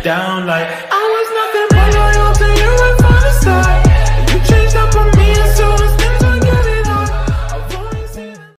Down like